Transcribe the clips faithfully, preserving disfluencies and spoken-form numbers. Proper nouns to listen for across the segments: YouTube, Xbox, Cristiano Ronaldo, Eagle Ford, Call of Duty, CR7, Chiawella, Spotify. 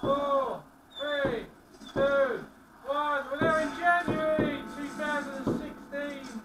four, three, two, one. We're now in January two thousand sixteen.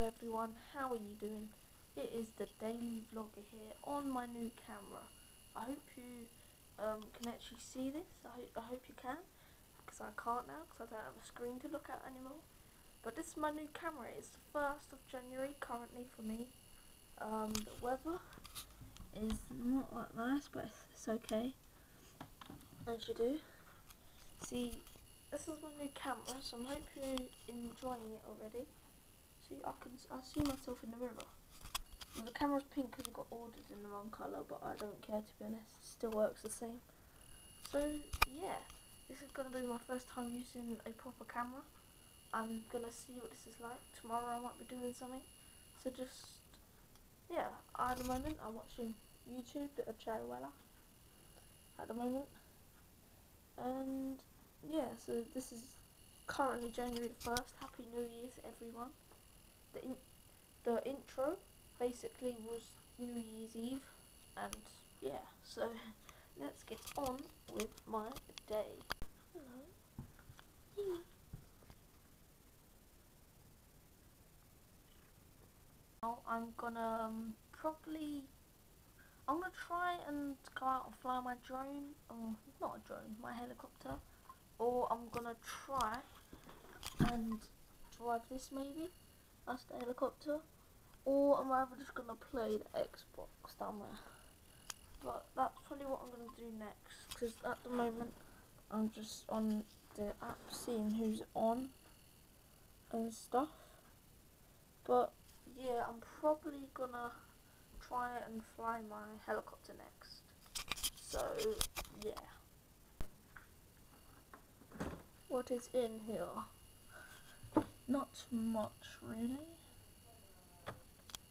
Hello everyone, how are you doing? It is the Daily Vlogger here on my new camera. I hope you um, can actually see this. I, ho I hope you can, because I can't now, because I don't have a screen to look at anymore. But this is my new camera. It's the first of January currently for me. Um, the weather is not that nice, but it's, it's okay, as you do. See, this is my new camera, so I hope you're enjoying it already. See, I can I see myself in the mirror. Well, the camera's pink because it got ordered in the wrong colour, but I don't care, to be honest. It still works the same. So yeah, this is going to be my first time using a proper camera. I'm going to see what this is like. Tomorrow I might be doing something. So just, yeah, at the moment I'm watching YouTube, bit of Chiawella at the moment. And yeah, so this is currently January the first. Happy New Year to everyone. The, in the intro basically was New Year's Eve, and yeah, so let's get on with my day. Hello. Now I'm gonna um, probably, I'm gonna try and go out and fly my drone, or not a drone, my helicopter, or I'm gonna try and drive this maybe. That's the helicopter, or I'm either just going to play the Xbox down there, but that's probably what I'm going to do next, because at the moment I'm just on the app seeing who's on and stuff. But yeah, I'm probably going to try and fly my helicopter next, so yeah. What is in here? Not much, really.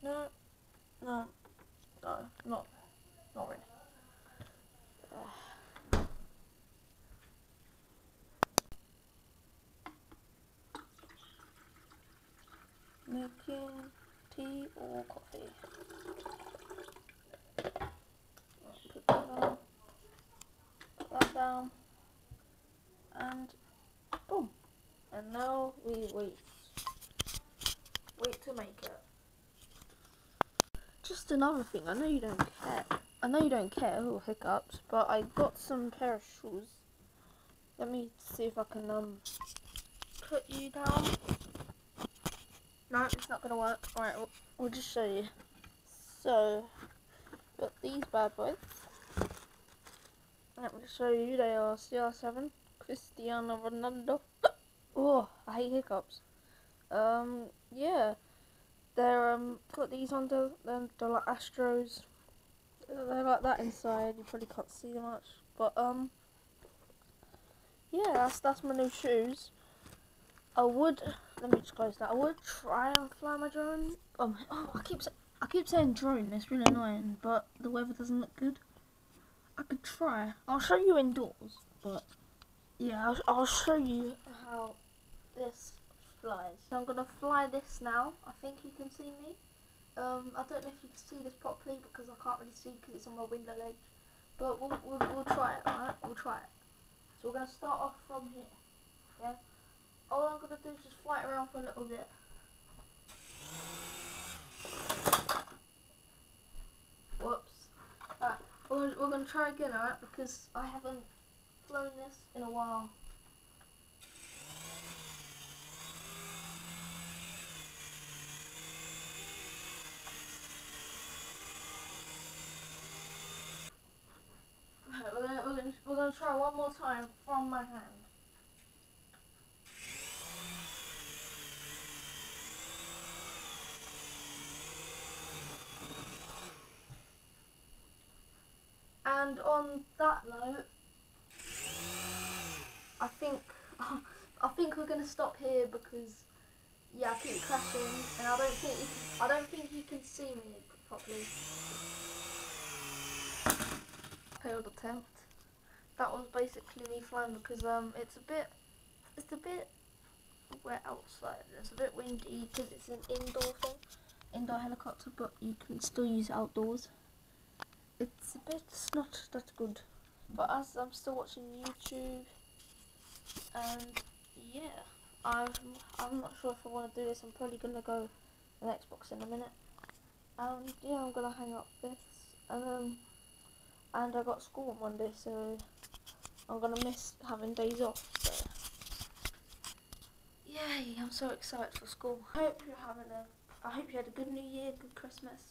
No, no, no, not, not really. Uh. Making tea or coffee. Put that down. Put that down. And boom. And now we wait. Wait to make it. Just another thing, I know you don't care. I know you don't care, little hiccups, but I got some pair of shoes. Let me see if I can um put you down. No, it's not gonna work. Alright, we'll, we'll just show you. So, got these bad boys. Let me show you, they are C R seven, Cristiano Ronaldo. Oh, I hate hiccups. Um, yeah, they're um got these on them. They're, they're like Astros. They're like that inside. You probably can't see them much, but um, yeah, that's that's my new shoes. I would let me just close that. I would try and fly my drone. Um, oh, I keep I keep saying drone. It's really annoying, but the weather doesn't look good. I could try. I'll show you indoors, but yeah, I'll, I'll show you how this flies. So I'm gonna fly this now. I think you can see me. Um, I don't know if you can see this properly because I can't really see because it's on my window ledge. But we'll, we'll, we'll try it, alright? We'll try it. So we're gonna start off from here. Yeah. All I'm gonna do is just fly it around for a little bit. Whoops. Alright, we're, we're gonna try again, alright? Because I haven't flown this in a while. We're going to try one more time from my hand. And on that note, I think I think we're going to stop here because yeah, I keep crashing and I don't think I don't think you can see me properly. failed attempt. That was basically me flying because um, it's a bit, it's a bit wet outside. It's a bit windy because it's an indoor thing, indoor helicopter, but you can still use it outdoors. It's a bit, it's not that good. But as I'm still watching YouTube, and yeah, I'm I'm not sure if I want to do this. I'm probably gonna go on Xbox in a minute. And yeah, I'm gonna hang up this. And um, and I got school on Monday, so I'm gonna miss having days off. So yay! I'm so excited for school. I hope you're having a. I hope you had a good New Year, good Christmas.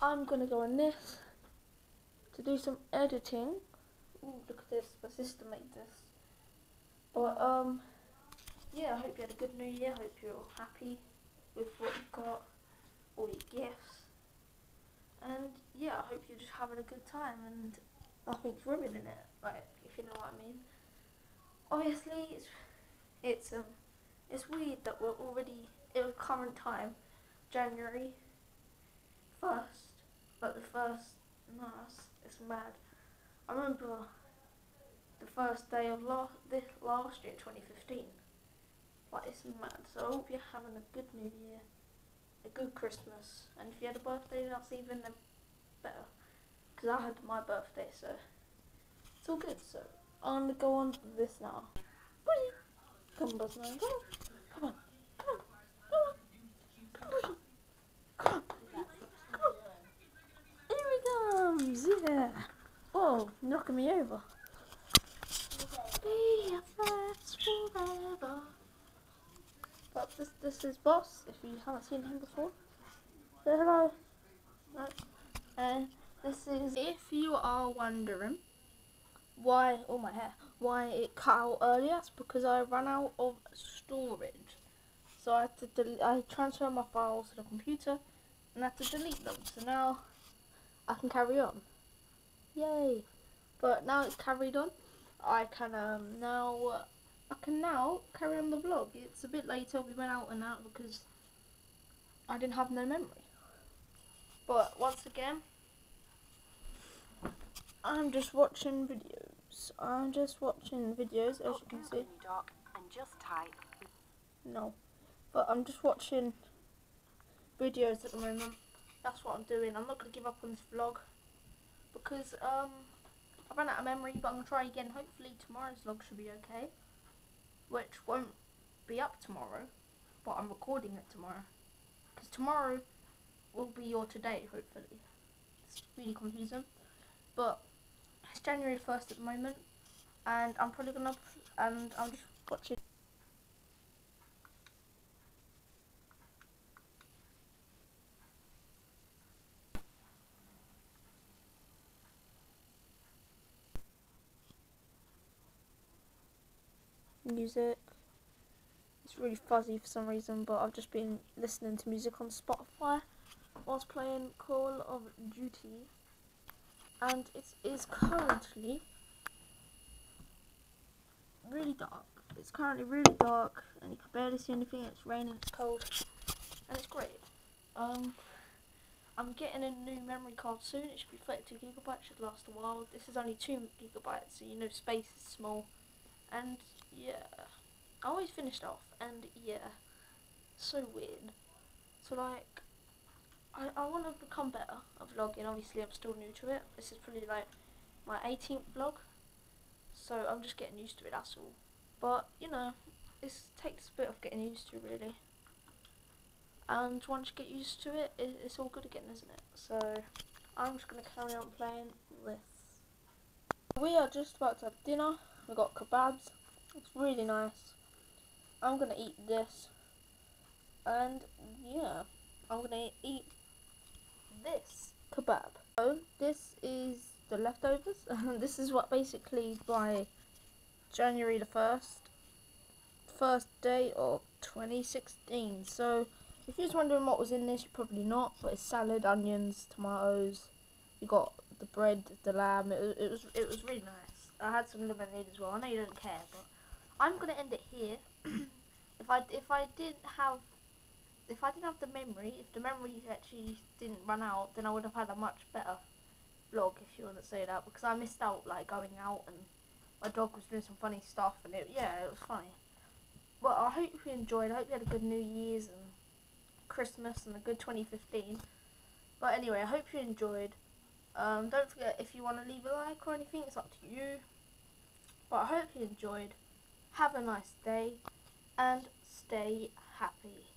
I'm gonna go on this to do some editing. Ooh, look at this! My sister made this. But um, yeah. I hope you had a good New Year. I hope you're all happy with what you've got, all your gifts. And yeah, I hope you're just having a good time and nothing's ruining it, like, if you know what I mean. Obviously, it's it's um it's weird that we're already in current time, January first, like the first. No, it's mad. I remember the first day of last this last year, twenty fifteen. Like, it's mad. So I hope you're having a good New Year, a good Christmas, and if you had a birthday, that's even better, because I had my birthday, so it's all good. So I'm gonna go on this now. Come on, Buzz, man. Come on, come on, come on, come on, come on, come on. Here he comes, yeah. Whoa, knocking me over. Be a first forever. But this, this is Boss, if you haven't seen him before. Say hello. No. Uh, this is, if you are wondering why, oh my hair, why it cut out earlier, it's because I ran out of storage. So I had to delete, I transferred my files to the computer and I had to delete them. So now I can carry on. Yay. But now it's carried on. I can um, now... I can now carry on the vlog. It's a bit later, we went out and out because I didn't have no memory. But once again, I'm just watching videos. I'm just watching videos, as you can see. No, but I'm just watching videos at the moment. That's what I'm doing. I'm not going to give up on this vlog because um, I ran out of memory, but I'm going to try again. Hopefully tomorrow's vlog should be okay. Which won't be up tomorrow, but I'm recording it tomorrow. Because tomorrow will be your today, hopefully. It's really confusing. But it's January first at the moment, and I'm probably gonna, and I'm just watching. Music. It's really fuzzy for some reason, but I've just been listening to music on Spotify whilst playing Call of Duty, and it is currently really dark. It's currently really dark, and you can barely see anything. It's raining, it's cold, and it's great. Um, I'm getting a new memory card soon. It should be thirty-two gigabytes. Should last a while. This is only two gigabytes, so you know space is small. And yeah, I always finished off, and yeah, so weird. So like, I, I want to become better at vlogging. Obviously I'm still new to it. This is probably like my eighteenth vlog, so I'm just getting used to it, that's all. But you know, it takes a bit of getting used to, really. And once you get used to it, it it's all good again, isn't it? So I'm just going to carry on playing this. We are just about to have dinner. We got kebabs, it's really nice. I'm gonna eat this, and yeah, I'm gonna eat this kebab. So this is the leftovers. This is what basically by January the first, first day of twenty sixteen. So if you're just wondering what was in this, you're probably not, but it's salad, onions, tomatoes. You got the bread, the lamb. It, it was it was really nice. I had some lemonade as well. I know you don't care, but I'm gonna end it here. if I if I didn't have if I didn't have the memory, if the memory actually didn't run out, then I would have had a much better vlog, if you want to say that, because I missed out, like, going out, and my dog was doing some funny stuff, and it, yeah, it was funny. But I hope you enjoyed. I hope you had a good New Year's and Christmas and a good twenty fifteen. But anyway, I hope you enjoyed. Um, don't forget, if you want to leave a like or anything, it's up to you. But I hope you enjoyed. Have a nice day and stay happy.